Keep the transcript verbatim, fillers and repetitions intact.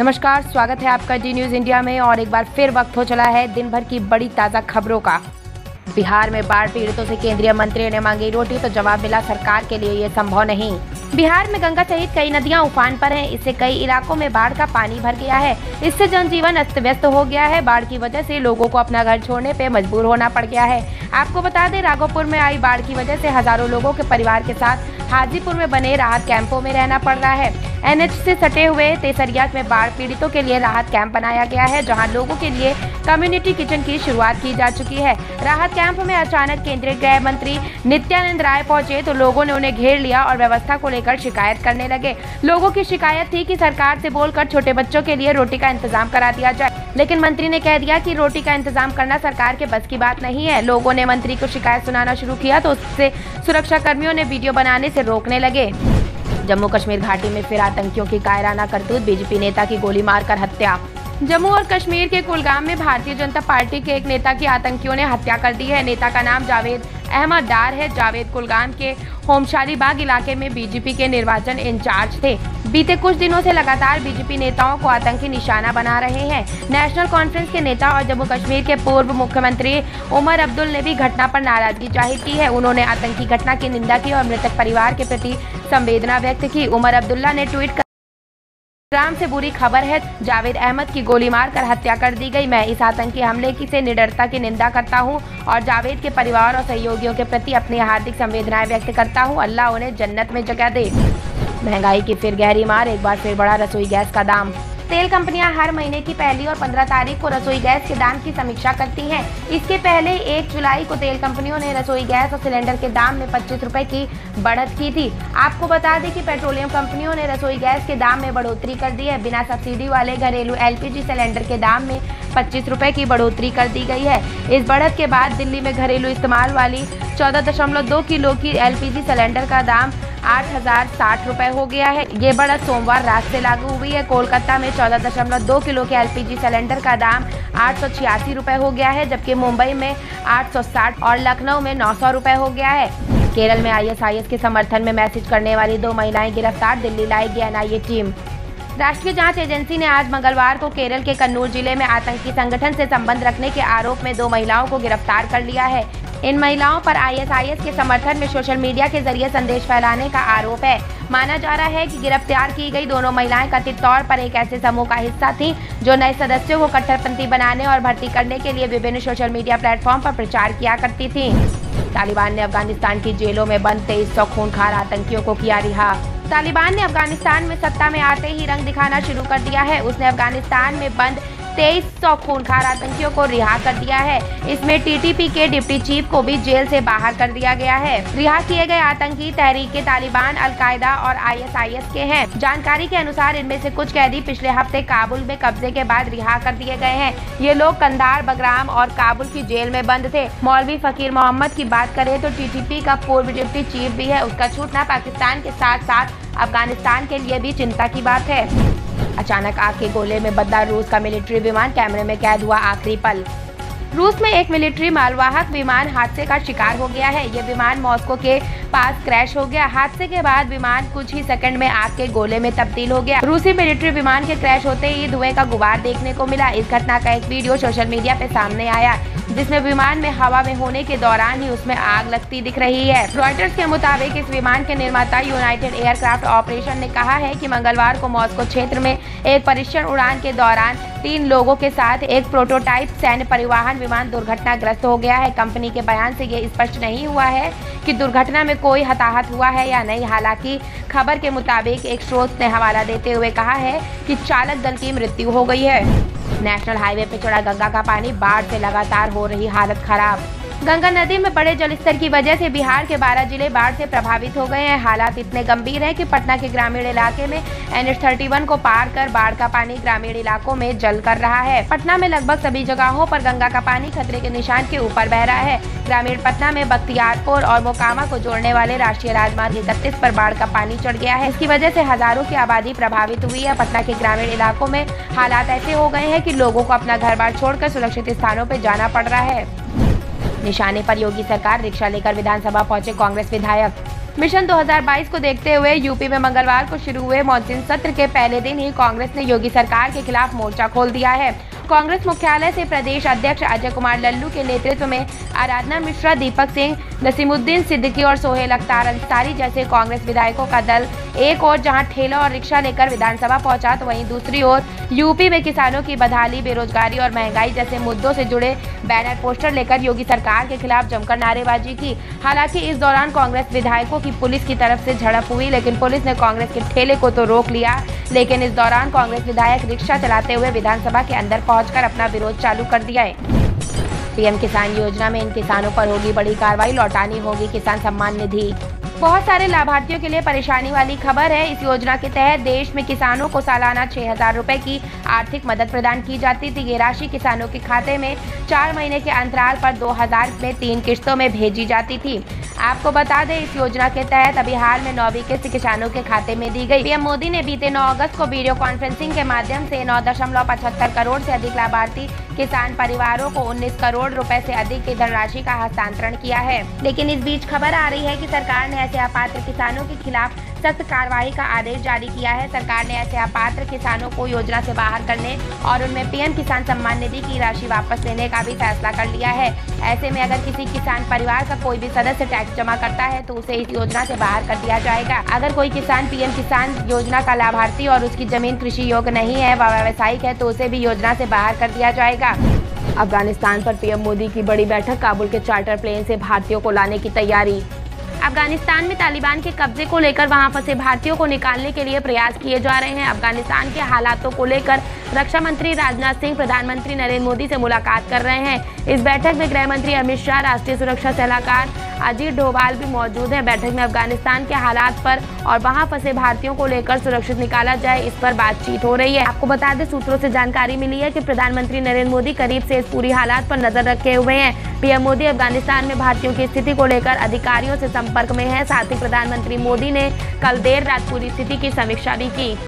नमस्कार, स्वागत है आपका डी न्यूज इंडिया में। और एक बार फिर वक्त हो चला है दिन भर की बड़ी ताज़ा खबरों का। बिहार में बाढ़ पीड़ितों से केंद्रीय मंत्री ने मांगी रोटी तो जवाब मिला सरकार के लिए ये संभव नहीं। बिहार में गंगा सहित कई नदियां उफान पर हैं, इससे कई इलाकों में बाढ़ का पानी भर गया है। इससे जनजीवन अस्त व्यस्त हो गया है। बाढ़ की वजह से लोगों को अपना घर छोड़ने पे मजबूर होना पड़ गया है। आपको बता दें, राघोपुर में आई बाढ़ की वजह से हजारों लोगों के परिवार के साथ हाजीपुर में बने राहत कैंपों में रहना पड़ रहा है। एनएच से सटे हुए तेसरिया में बाढ़ पीड़ितों के लिए राहत कैंप बनाया गया है, जहां लोगों के लिए कम्युनिटी किचन की शुरुआत की जा चुकी है। राहत कैंप में अचानक केंद्रीय गृह मंत्री नित्यानंद राय पहुंचे तो लोगों ने उन्हें घेर लिया और व्यवस्था को लेकर शिकायत करने लगे। लोगों की शिकायत थी कि सरकार से बोलकर छोटे बच्चों के लिए रोटी का इंतजाम करा दिया जाए, लेकिन मंत्री ने कह दिया कि रोटी का इंतजाम करना सरकार के बस की बात नहीं है। लोगों ने मंत्री को शिकायत सुनाना शुरू किया तो उससे सुरक्षा कर्मियों ने वीडियो बनाने से रोकने लगे। जम्मू कश्मीर घाटी में फिर आतंकियों की कायराना करतूत, बीजेपी नेता की गोली मारकर हत्या। जम्मू और कश्मीर के कुलगाम में भारतीय जनता पार्टी के एक नेता की आतंकियों ने हत्या कर दी है। नेता का नाम जावेद अहमद डार है। जावेद कुलगाम के होमशालीबाग इलाके में बीजेपी के निर्वाचन इंचार्ज थे। बीते कुछ दिनों से लगातार बीजेपी नेताओं को आतंकी निशाना बना रहे हैं। नेशनल कॉन्फ्रेंस के नेता और जम्मू कश्मीर के पूर्व मुख्यमंत्री उमर अब्दुल्ला ने भी घटना पर नाराजगी जाहिर की है। उन्होंने आतंकी घटना की निंदा की और मृतक परिवार के प्रति संवेदना व्यक्त की। उमर अब्दुल्ला ने ट्वीट कर ग्राम से बुरी खबर है, जावेद अहमद की गोली मारकर हत्या कर दी गई। मैं इस आतंकी हमले की से निडरता की निंदा करता हूं और जावेद के परिवार और सहयोगियों के प्रति अपनी हार्दिक संवेदनाएं व्यक्त करता हूं। अल्लाह उन्हें जन्नत में जगह दे। महंगाई की फिर गहरी मार, एक बार फिर बढ़ा रसोई गैस का दाम। तेल कंपनियां हर महीने की पहली और पंद्रह तारीख को रसोई गैस के दाम की समीक्षा करती हैं। इसके पहले एक जुलाई को तेल कंपनियों ने रसोई गैस और सिलेंडर के दाम में पच्चीस रुपए की बढ़त की थी। आपको बता दें कि पेट्रोलियम कंपनियों ने रसोई गैस के दाम में बढ़ोतरी कर दी है। बिना सब्सिडी वाले घरेलू एलपीजी सिलेंडर के दाम में पच्चीस रुपए की बढ़ोतरी कर दी गई है। इस बढ़त के बाद दिल्ली में घरेलू इस्तेमाल वाली चौदह दशमलव दो किलो की एलपीजी सिलेंडर का दाम आठ हजार साठ रुपए हो गया है। ये बढ़त सोमवार रात से लागू हुई है। कोलकाता में चौदह दशमलव दो किलो के एलपीजी सिलेंडर का दाम आठ सौ छियासी रुपए हो गया है, जबकि मुंबई में आठ सौ साठ और लखनऊ में नौ सौ रुपए हो गया है। केरल में आईएसआईएस के समर्थन में मैसेज करने वाली दो महिलाएं गिरफ्तार, दिल्ली लाएगी एनआईए टीम। राष्ट्रीय जांच एजेंसी ने आज मंगलवार को केरल के कन्नूर जिले में आतंकी संगठन से संबंध रखने के आरोप में दो महिलाओं को गिरफ्तार कर लिया है। इन महिलाओं पर आईएसआईएस के समर्थन में सोशल मीडिया के जरिए संदेश फैलाने का आरोप है। माना जा रहा है कि गिरफ्तार की गई दोनों महिलाएं कथित तौर पर एक ऐसे समूह का हिस्सा थीं जो नए सदस्यों को कट्टरपंथी बनाने और भर्ती करने के लिए विभिन्न सोशल मीडिया प्लेटफॉर्म पर प्रचार किया करती थीं। तालिबान ने अफगानिस्तान की जेलों में बंद तेईस सौ खूनखार आतंकियों को किया रिहा। तालिबान ने अफगानिस्तान में सत्ता में आते ही रंग दिखाना शुरू कर दिया है। उसने अफगानिस्तान में बंद तेईस सौ खूनखार आतंकियों को रिहा कर दिया है। इसमें टीटीपी के डिप्टी चीफ को भी जेल से बाहर कर दिया गया है। रिहा किए गए आतंकी तहरीक के तालिबान, अलकायदा और आईएसआईएस के हैं। जानकारी के अनुसार इनमें से कुछ कैदी पिछले हफ्ते काबुल में कब्जे के बाद रिहा कर दिए गए हैं। ये लोग कंधार, बगराम और काबुल की जेल में बंद थे। मौलवी फकीर मोहम्मद की बात करें तो टीटीपी का पूर्व डिप्टी चीफ भी है। उसका छूटना पाकिस्तान के साथ साथ अफगानिस्तान के लिए भी चिंता की बात है। अचानक आग के गोले में बदला रूस का मिलिट्री विमान, कैमरे में कैद हुआ आखिरी पल। रूस में एक मिलिट्री मालवाहक विमान हादसे का शिकार हो गया है। ये विमान मॉस्को के पास क्रैश हो गया। हादसे के बाद विमान कुछ ही सेकंड में आग के गोले में तब्दील हो गया। रूसी मिलिट्री विमान के क्रैश होते ही धुएं का गुबार देखने को मिला। इस घटना का एक वीडियो सोशल मीडिया पे सामने आया, जिसमें विमान में हवा में होने के दौरान ही उसमें आग लगती दिख रही है। रॉयटर्स के मुताबिक इस विमान के निर्माता यूनाइटेड एयरक्राफ्ट ऑपरेशन ने कहा है कि मंगलवार को मॉस्को क्षेत्र में एक परीक्षण उड़ान के दौरान तीन लोगों के साथ एक प्रोटोटाइप सैन्य परिवहन विमान दुर्घटनाग्रस्त हो गया है। कंपनी के बयान से ये स्पष्ट नहीं हुआ है कि दुर्घटना में कोई हताहत हुआ है या नहीं। हालांकि खबर के मुताबिक एक स्रोत ने हवाला देते हुए कहा है कि चालक दल की मृत्यु हो गई है। नेशनल हाईवे पर चढ़ा गंगा का पानी, बाढ़ से लगातार हो रही हालत खराब। गंगा नदी में बड़े जलस्तर की वजह से बिहार के बारह जिले बाढ़ से प्रभावित हो गए हैं। हालात इतने गंभीर हैं कि पटना के ग्रामीण इलाके में एन एच इकतीस को पार कर बाढ़ का पानी ग्रामीण इलाकों में जल कर रहा है। पटना में लगभग सभी जगहों पर गंगा का पानी खतरे के निशान के ऊपर बह रहा है। ग्रामीण पटना में बख्तियारपुर और मोकामा को जोड़ने वाले राष्ट्रीय राजमार्ग इकतीस पर बाढ़ का पानी चढ़ गया है। इसकी वजह से हजारों की आबादी प्रभावित हुई है। पटना के ग्रामीण इलाकों में हालात ऐसे हो गए हैं कि लोगों को अपना घर बार छोड़कर सुरक्षित स्थानों पर जाना पड़ रहा है। निशाने पर योगी सरकार, रिक्शा लेकर विधानसभा पहुंचे कांग्रेस विधायक। मिशन दो हज़ार बाईस को देखते हुए यूपी में मंगलवार को शुरू हुए मॉनसून सत्र के पहले दिन ही कांग्रेस ने योगी सरकार के खिलाफ मोर्चा खोल दिया है। कांग्रेस मुख्यालय से प्रदेश अध्यक्ष अजय कुमार लल्लू के नेतृत्व में आराधना मिश्रा, दीपक सिंह, नसीमुद्दीन सिद्दीकी और सोहेल अख्तार अंसारी जैसे कांग्रेस विधायकों का दल एक ओर जहां ठेला और रिक्शा लेकर विधानसभा पहुंचा, तो वहीं दूसरी ओर यूपी में किसानों की बदहाली, बेरोजगारी और महंगाई जैसे मुद्दों से जुड़े बैनर पोस्टर लेकर योगी सरकार के खिलाफ जमकर नारेबाजी की। हालांकि इस दौरान कांग्रेस विधायकों की पुलिस की तरफ से झड़प हुई, लेकिन पुलिस ने कांग्रेस के ठेले को तो रोक लिया, लेकिन इस दौरान कांग्रेस विधायक रिक्शा चलाते हुए विधानसभा के अंदर पहुंचकर अपना विरोध चालू कर दिया है। पीएम किसान योजना में इन किसानों पर होगी बड़ी कार्रवाई, लौटानी होगी किसान सम्मान निधि। बहुत सारे लाभार्थियों के लिए परेशानी वाली खबर है। इस योजना के तहत देश में किसानों को सालाना छह हजार रूपए की आर्थिक मदद प्रदान की जाती थी। ये राशि किसानों के खाते में चार महीने के अंतराल पर दो हजार में तीन किस्तों में भेजी जाती थी। आपको बता दें, इस योजना के तहत अभी हाल में नौवीं किस्त किसानों के खाते में दी गई। पीएम मोदी ने बीते नौ अगस्त को वीडियो कॉन्फ्रेंसिंग के माध्यम से नौ दशमलव पचहत्तर करोड़ से अधिक लाभार्थी किसान परिवारों को उन्नीस करोड़ रुपए से अधिक की धनराशि का हस्तांतरण किया है। लेकिन इस बीच खबर आ रही है कि सरकार ने ऐसे अपात्र किसानों के खिलाफ सख्त कार्रवाई का आदेश जारी किया है। सरकार ने ऐसे अपात्र किसानों को योजना से बाहर करने और उनमें पीएम किसान सम्मान निधि की राशि वापस लेने का भी फैसला कर लिया है। ऐसे में अगर किसी किसान परिवार का कोई भी सदस्य टैक्स जमा करता है तो उसे इस योजना से बाहर कर दिया जाएगा। अगर कोई किसान पीएम किसान योजना का लाभार्थी और उसकी जमीन कृषि योग्य नहीं है व व्यावसायिक है तो उसे भी योजना से बाहर कर दिया जाएगा। अफगानिस्तान पर पीएम मोदी की बड़ी बैठक, काबुल के चार्टर प्लेन से भारतीयों को लाने की तैयारी। अफगानिस्तान में तालिबान के कब्जे को लेकर वहां फंसे भारतीयों को निकालने के लिए प्रयास किए जा रहे हैं। अफगानिस्तान के हालातों को लेकर रक्षा मंत्री राजनाथ सिंह प्रधानमंत्री नरेंद्र मोदी से मुलाकात कर रहे हैं। इस बैठक में गृह मंत्री अमित शाह, राष्ट्रीय सुरक्षा सलाहकार अजीत डोवाल भी मौजूद हैं। बैठक में अफगानिस्तान के हालात पर और वहां फंसे भारतीयों को लेकर सुरक्षित निकाला जाए, इस पर बातचीत हो रही है। आपको बता दें, सूत्रों से जानकारी मिली है कि प्रधानमंत्री नरेंद्र मोदी करीब से इस पूरी हालात पर नजर रखे हुए हैं। पीएम मोदी अफगानिस्तान में भारतीयों की स्थिति को लेकर अधिकारियों से संपर्क में है। साथ ही प्रधानमंत्री मोदी ने कल देर रात पूरी स्थिति की समीक्षा भी की।